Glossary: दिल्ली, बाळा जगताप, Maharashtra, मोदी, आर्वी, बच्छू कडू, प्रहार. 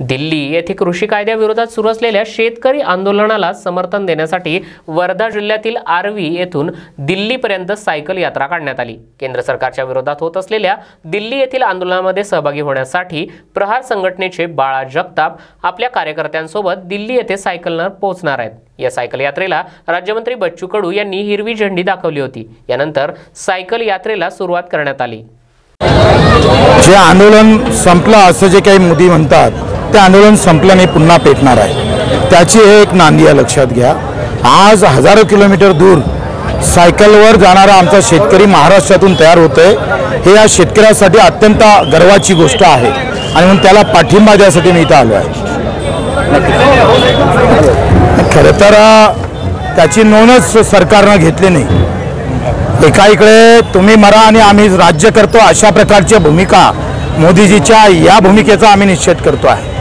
दिल्ली येथे कृषी कायद्याविरोधात सुरू असलेल्या शेतकरी आंदोलनाला समर्थन देण्यासाठी वर्धा जिल्ह्यातील आर्वी येथून दिल्लीपर्यंत सायकल यात्रा काढण्यात आली। केंद्र सरकारच्या विरोधात होत असलेल्या दिल्ली येथील आंदोलनामध्ये सहभागी होण्यासाठी प्रहार संघटनेचे बाळा जगताप आपल्या कार्यकर्त्यांसोबत दिल्ली येथे सायकलवर पोहोचणार आहेत। या सायकल यात्रेला राज्यमंत्री बच्छू कडू यांनी हिरवी झेंडी दाखवली होती। यानंतर सायकल यात्रेला सुरुवात करण्यात आली। जे आंदोलन संपलं असं जे काही मोदी म्हणतात ते आंदोलन संपलं नाही, पुन्हा पेटणार आहे। त्याची एक नांदिया लक्षात घ्या। आज हजारो किलोमीटर दूर सायकलवर जाणारा आमचा शेतकरी महाराष्ट्रातून तयार होतोय हे या शेतकऱ्यासाठी अत्यंत गर्वाची गोष्ट आहे आणि म्हणून त्याला पाठिंबा देण्यासाठी मी इथे आलो आहे। खरं तर त्याची नोंदच सरकारनं घेतली नाही। एकाइकडे तुम्ही मरा आणि आम्ही राज्य करतो अशा प्रकारची भूमिका मोदीजीच्या या भूमिकेचा आम्ही निषेध करतो आहे।